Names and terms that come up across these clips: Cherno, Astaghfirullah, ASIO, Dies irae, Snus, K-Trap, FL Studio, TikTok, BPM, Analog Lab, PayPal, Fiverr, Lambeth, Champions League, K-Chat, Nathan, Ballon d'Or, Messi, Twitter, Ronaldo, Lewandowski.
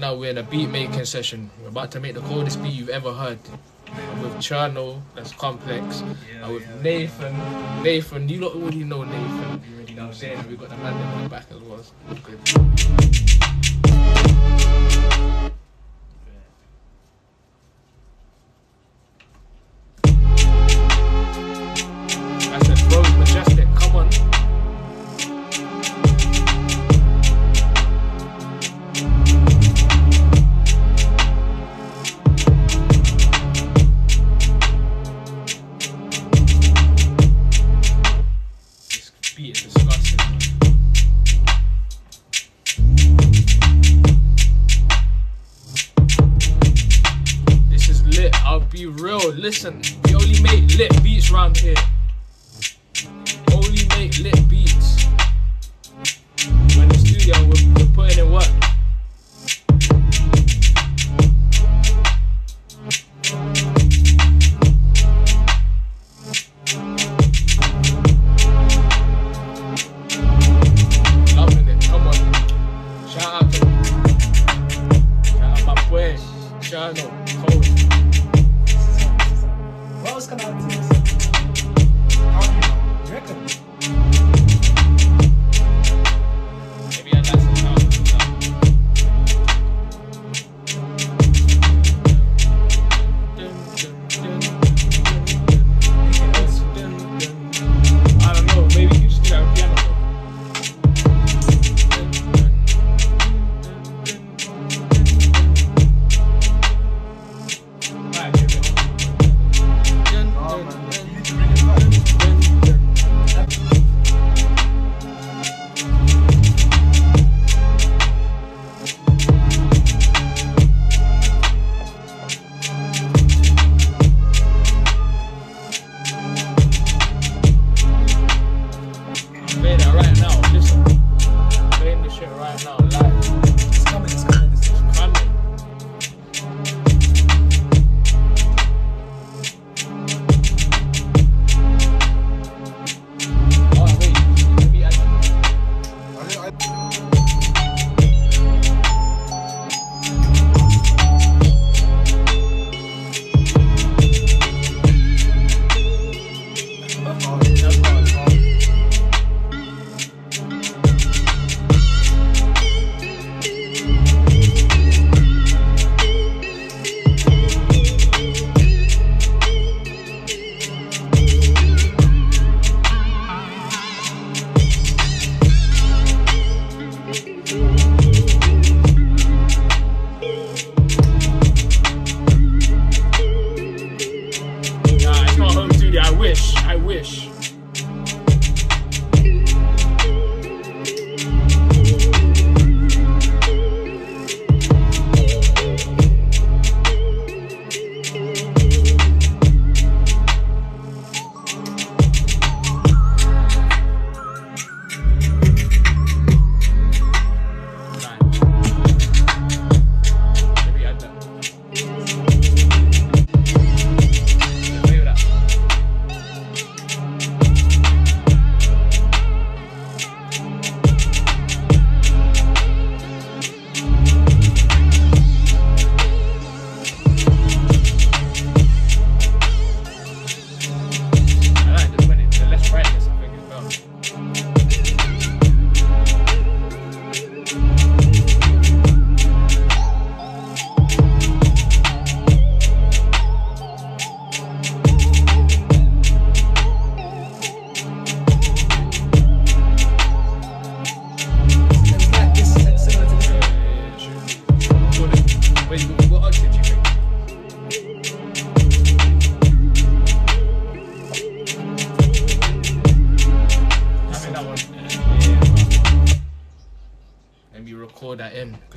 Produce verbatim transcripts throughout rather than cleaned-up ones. right now we're in a beat making session. We're about to make the coldest beat you've ever heard. I'm with Cherno, that's Complex. Yeah, I'm with yeah, Nathan. Yeah. Nathan, you lot already know Nathan. You already know what I'm saying. We've got the man in the back as well. Okay. Listen, we only make lit beats round here. Only make lit beats. We're in the studio, we're, we're putting in work. Loving it, come on. Shout out to Shout out my boy, shout out.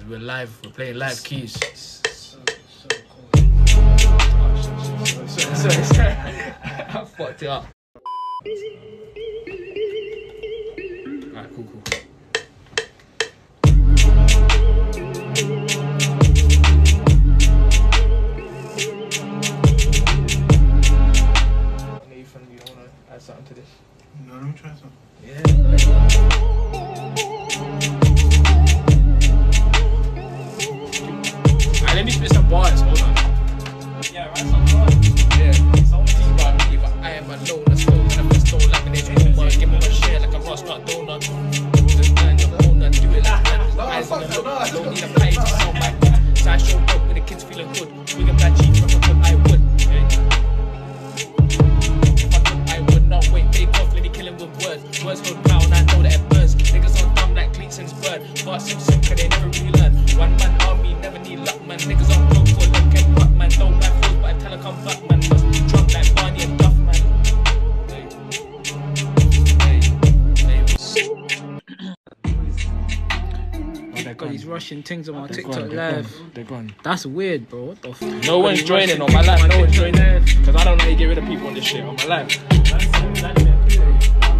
We're live, we're playing live keys. So, so cool. Oh, sorry, sorry, sorry, sorry. I fucked it up. Alright, cool, cool. Nathan, you wanna add something to this? No, let me try something. Yeah. Thank you. let me spit some bars, hold on. Yeah, right, some bars. Yeah. I am alone, I stole, I'm a stole like an age. Give me a share like a rust, not donut. Just turn your own and do it like that. My eyes on the hood, I don't need a pay to sell my good. So I show up when the kids feeling good. We can buy cheap from a good, I would. If I could, I would not wait. Bake off, let me kill him with words. Words hold power, and I know that it burns. Niggas on dumb like Cleetson's bird. But sim sim, cause they never really learn. One man army, never need luck, man. Niggas on broke for luck and butt, man. Don't buy food, but I tell her come back, man. Must be drunk like Barney and Duff, man. Hey. Hey. Hey. Oh, got these Russian things on my TikTok gone, live. Gone. They're gone. That's weird, bro. What the f? No one's joining on my life. No one's joining. Because I don't know how you get rid of people on this shit on my life. I'm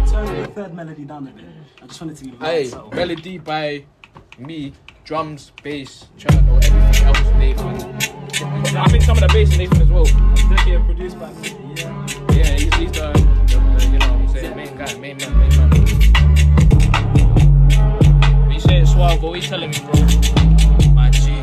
turning the third melody down a bit. I just wanted to be hey, melody by me. Drums, bass, cello, everything else, Nathan. I think some of the bass is Nathan as well. Definitely a produced by me. Yeah, yeah, he's, he's the, the, you know what I'm saying, main guy, main man, main man. He's saying suave, what are you telling me, bro? My G.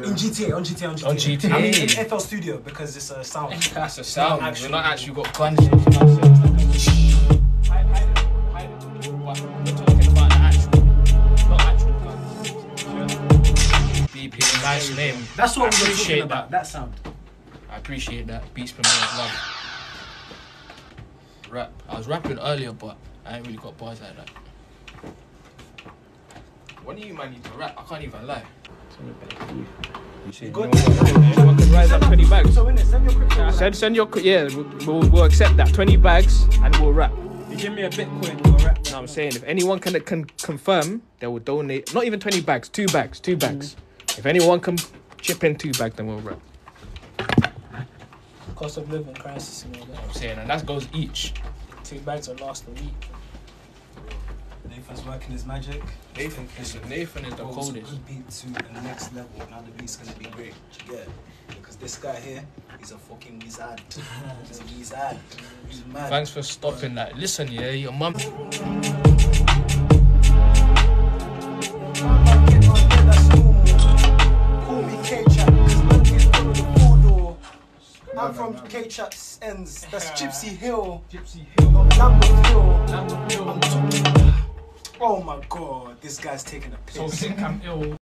on G T A, on G T A, on G T A. I mean, in F L Studio because it's a sound. That's a sound. We're not actually got guns. We're not talking about the actual, not actual guns. B P M, nice name. That's what we were talking about. That sound. I appreciate that. Beats for me, love. Rap. I was rapping earlier, but I ain't really got bars like that. What do you man need to rap? I can't even lie. You see, no one can rise up twenty bags. So it, send your crypto. I said send your yeah, we'll, we'll accept that twenty bags and we'll rap. You give me a Bitcoin, we'll rap. No, I'm saying if anyone can can confirm, they will donate. Not even twenty bags, two bags, two bags. Mm. If anyone can chip in two bags, then we'll rap. Cost of living crisis and all that. I'm saying, and that goes each. Two bags will last a week. Nathan's working his magic. Nathan, Nathan, Nathan is the coldest. He could be to the next level. Now the beat's gonna be great. Do you get it? Because this guy here, he's a fucking wizard. He's a wizard. He's mad. Thanks for stopping that. Listen, yeah, your mum. Call me K-Chat, because man is one of the four door. I'm from K-Chat's ends. That's Gypsy Hill. Gypsy Hill. Not Lambeth Hill. Lambeth Hill. I'm talking. Oh my god, this guy's taking a piss. So sick, I'm ill.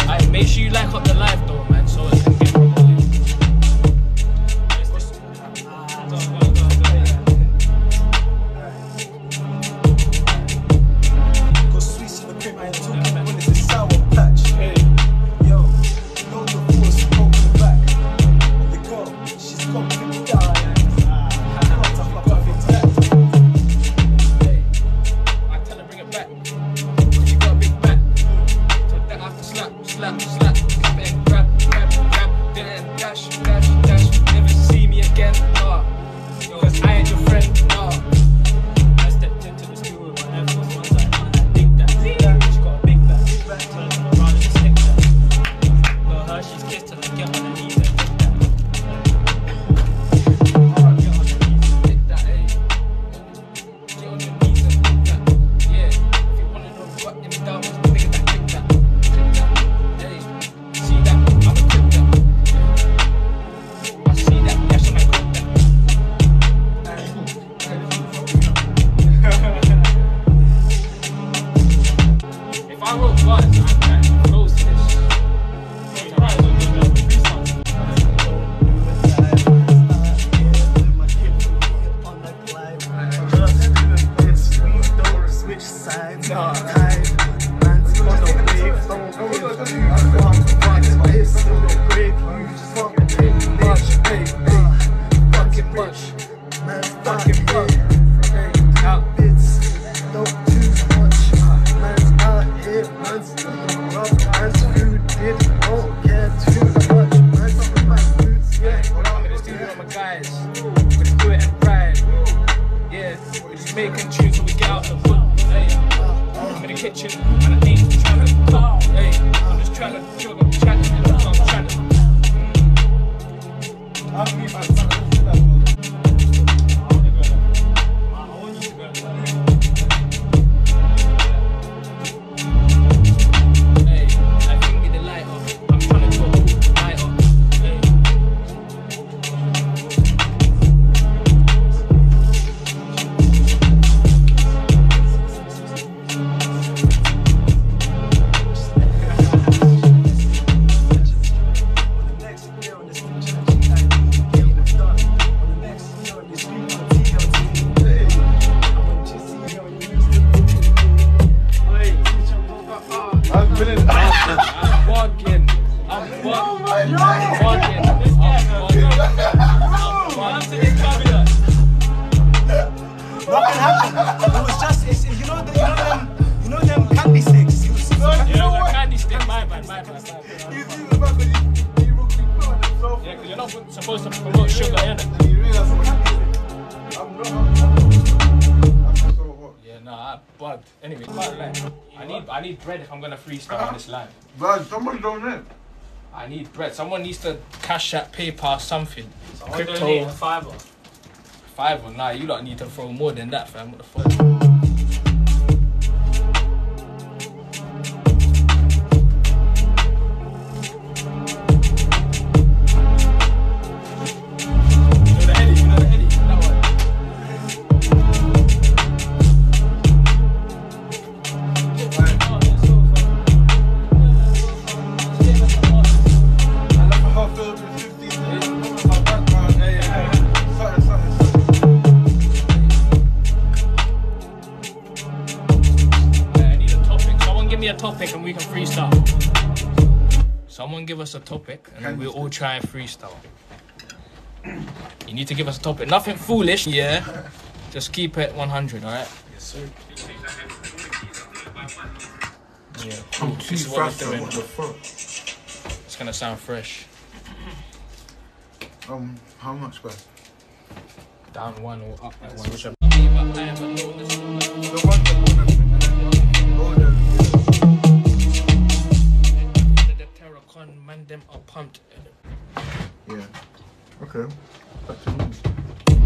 Alright, make sure you like up the live though, man, so it can get promoted. Got sweets in the crib, I ain't talking about when it's a sour patch. Hey. Yo, you know the voice broke the back. The girl, she's got big thighs. Slap, slap, slap, Oh my God! What happened? It was just, it's, you know, the, you know them, you know them candy sticks. You see, no, you know what? Candy stick. My bad, my bad. You see the fact that you, you put yourself. Yeah, because you're not supposed to promote sugar, innit? You realize I'm not. Yeah, nah, I bugged. Anyway, I need, I need bread if I'm gonna freestyle on this live. But someone donate. I need bread. Someone needs to cash that PayPal something. Someone crypto. Fiverr. Fiverr? Nah, you lot need to throw more than that, fam. What the fuck? You know the Eddie? You know the Eddie? That one. Topic and we can freestyle. Someone give us a topic and then we'll all try and freestyle. You need to give us a topic. Nothing foolish, yeah. Just keep it one hundred, alright? Yes, sir. Yeah, cool. This is what we're doing. It's gonna sound fresh. Um, how much, bro? Down one or up at one, whichever. Man, them are pumped. Yeah. Okay. Back to me. I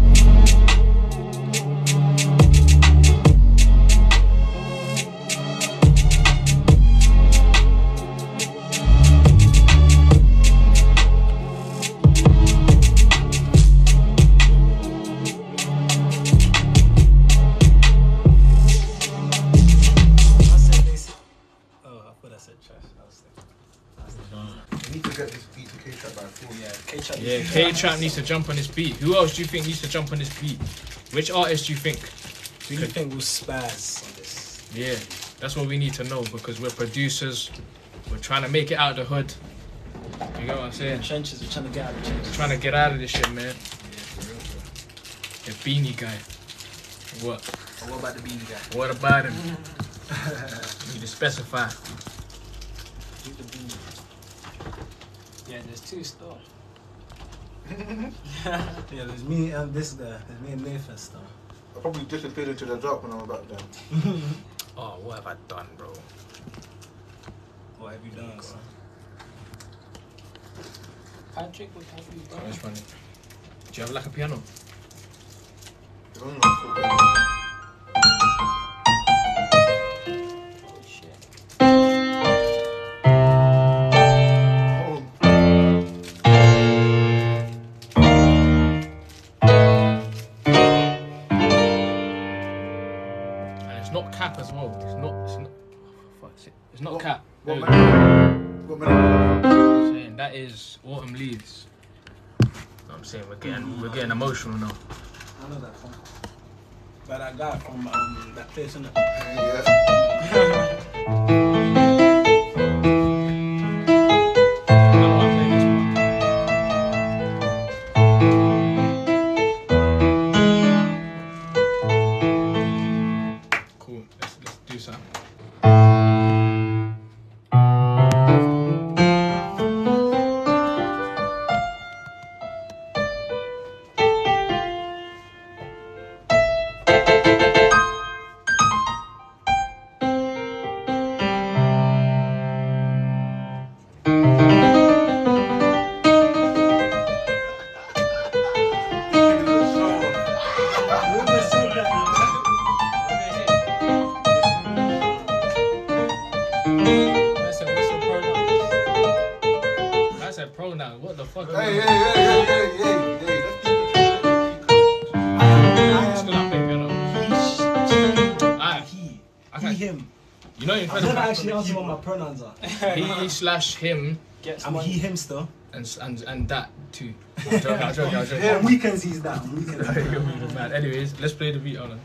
said this. Oh, I thought I said trash. I was thinking. We need to get this beat to K-Trap by four. Yeah, K-Trap yeah, K-Trap needs to jump on this beat. Who else do you think needs to jump on this beat? Which artist do you think? Do you Could... think we'll spaz on this? Yeah, that's what we need to know because we're producers. We're trying to make it out of the hood. You get what I'm saying? In the trenches, we're trying to get out of the trenches. We're trying to get out of this shit, man. Yeah, for real, bro. The beanie guy. What? Oh, what about the beanie guy? What about him? You need to specify. Yeah, there's two still. Yeah, there's me and this guy. There's me and Nathan still. I probably disappeared into the dark when I was back then. Oh, what have I done, bro? What have you done, oh, son? Patrick, what have you done? Let's run it. Do you have like a piano? I don't know. Oh, shit. As well, it's not, it's not, fuck it, it's not what, cap. What man, what man I'm saying that is autumn leaves. I'm saying we're getting, we're getting emotional now. I know that song, but that guy from um, that place, isn't it? Yeah. What my pronouns are. He slash him. Gets I'm he him still. And and and that too. I'm joking. I'm joking. I'm joking. Yeah, weekends he's that. Weekends. He's that. Anyways, let's play the beat on it.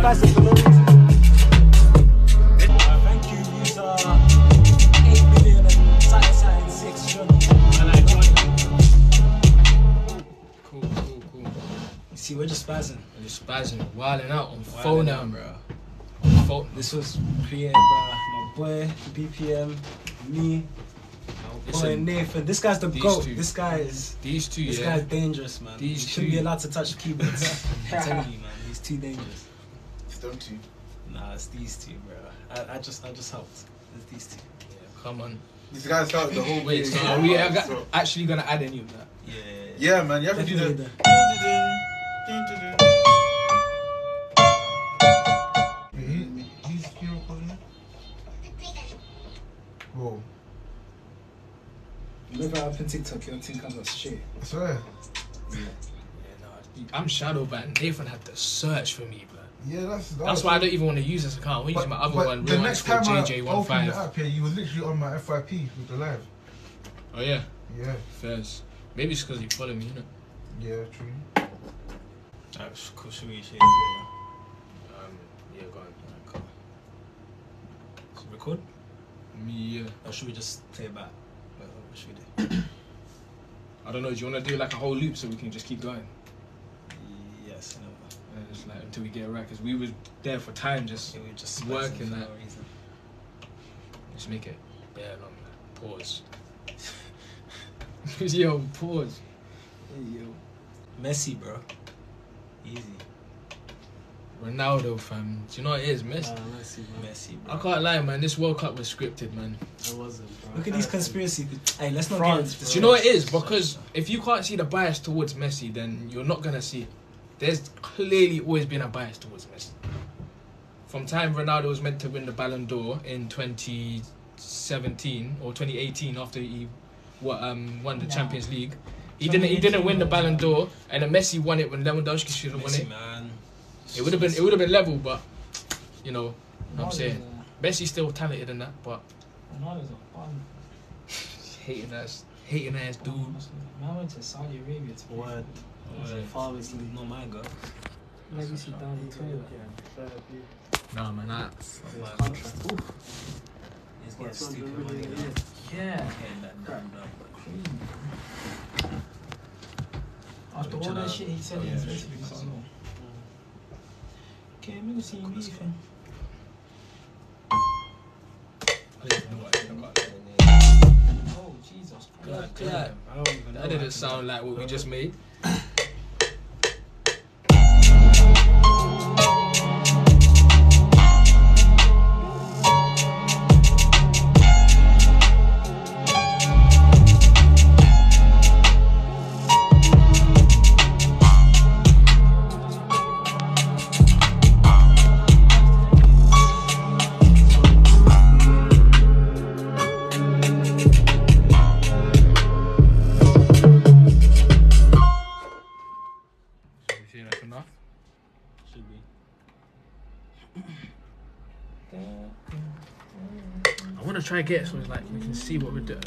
spice of glory. Thank you, user eight million and six. And I joined. Cool, cool, cool. You see, we're just spazzing. We're just spazzing, wilding out on phone now, bro. On phone. This was created by my boy, B P M, me. Boy, Nathan, this guy's the goat. Two. This guy is. These two, this yeah. This guy's dangerous, man. These you shouldn't two. be allowed to touch keyboards. I'm telling you, man. He's too dangerous. It's them two. Nah, it's these two, bro. I, I just, I just helped. It's these two. Yeah, come on. These guys helped the whole way. So are we are so. actually gonna add any of that? Yeah. Yeah, yeah man. You have Definitely to do that. Whoa. Whenever I open TikTok, your thing comes up straight. I swear. Yeah, yeah no, I'm shadow banned. Nathan had to search for me, bro. Yeah, that's that that's why I don't even want to use this account. I want to use my other one. The next time I opened it up here, you were literally on my F Y P with the live. Oh yeah. Yeah. Fairs. Maybe it's because you follow me, you know. Yeah, true. That's cool. So we say, um, yeah, go on. Go on. Is it record? Yeah. Or should we just play it back? What should we do? I don't know, do you want to do like a whole loop so we can just keep going? Yes, no. Yeah, just like until we get it right, because we were there for time just, yeah, we just working that. No reason. Just make it bare long, like, pause. Yo, pause. Hey, yo. Messi, bro. Easy. Ronaldo, fam. Do you know what it is? Messi. Uh, Messi, Messi, bro. I can't lie, man. This World Cup was scripted, man. It wasn't, bro. Look at these conspiracy. Hey, let's not France, get into Do you know what it is? Because if you can't see the bias towards Messi, then you're not going to see it. There's clearly always been a bias towards Messi. From time Ronaldo was meant to win the Ballon d'Or in twenty seventeen or twenty eighteen after he what, um, won the yeah. Champions League. He didn't, he didn't win the Ballon d'Or, and then Messi won it when Lewandowski should have won it. Man. It would have been, it would have been level, but you know, what I'm saying, Messi's still talented in that, but Ronaldo's a fun. hating ass, hating ass dude. Man went to Saudi Arabia to play. What? Far East League, not my girl. Maybe sit down in Twitter. Nah, man, that's It's getting stupid money. Yeah. After all that shit, he said he's supposed to be something. Okay, I'm gonna see you leave him. Oh, Jesus Christ. That didn't sound like what we just made. Try to get so it's like we can see what we're doing.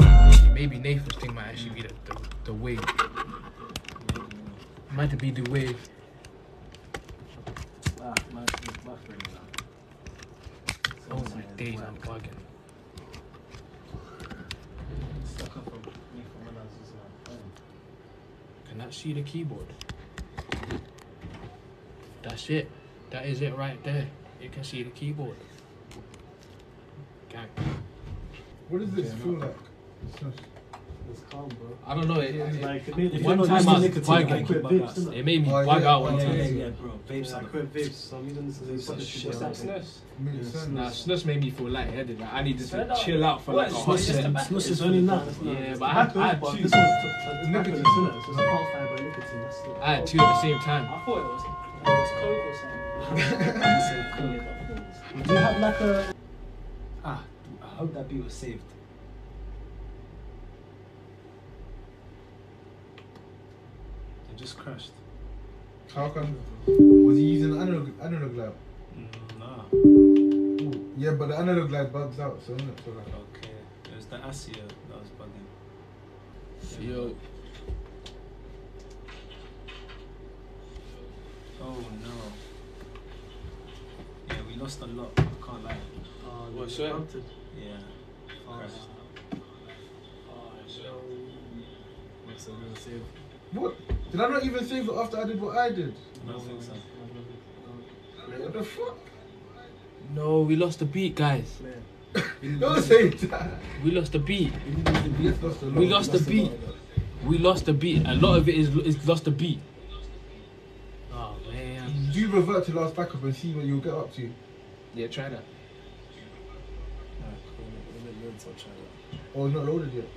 Maybe Nathan's thing might actually be the, the, the wave. Might be the wave. Oh my days, I'm bugging. Can that see the keyboard? That's it. That is it right there. You can see the keyboard. Gang. What does this feel like? It's calm, bro. I don't know. It, it, like, it, one time I was bugging. Vibes, it made me oh, bug yeah, out one yeah, time. Yeah, yeah, bro. Vapes, yeah, I quit vapes. So I'm using this as a shit. What's that, Snus? Yeah, nah, Snus made me feel lightheaded. Like, I needed to out. chill out for what? like a hot second. Snus is only now. Yeah, but I had two. This was nicotine. I had two at the same time. I thought it was coke or something. Do you have like a... Ah. I hope that beat was saved. It just crashed. How come? Was he using analog analog lab? Mm, nah. Ooh. Yeah, but the analog lab bugs out, so isn't it? So like, okay. It was the ASIO that was bugging. Yeah. Yo. Oh no. lost a lot. I can't lie. Uh, what, so Southampton? Yeah. Fast. Oh, no. Next time we'll save. What? Did I not even save it after I did what I did? I don't think so. What the fuck? No, we lost the beat, guys. Don't say that. We lost the beat. We lost the beat. We lost the beat. We lost the beat. A lot of it is is lost the beat. Oh man. Do you revert to last backup and see what you'll get up to? Yeah, try that. Oh, it's not loaded yet.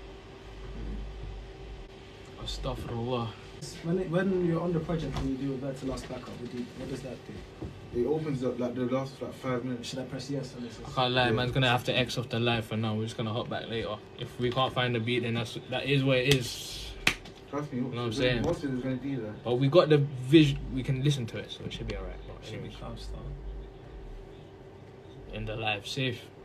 Astaghfirullah. When it, when you're on the project and you do revert to last backup, what, do you, what does that do? It opens up like the last like five minutes. Should I press yes on this? I can't lie, yeah. Man's gonna have to X off the live for now. We're just gonna hop back later. If we can't find the beat, then that's that is what it is. Trust me. You know what I'm saying? What's it gonna be there? But we got the vision. We can listen to it, so it should be alright. Should be calm, in the live, safe.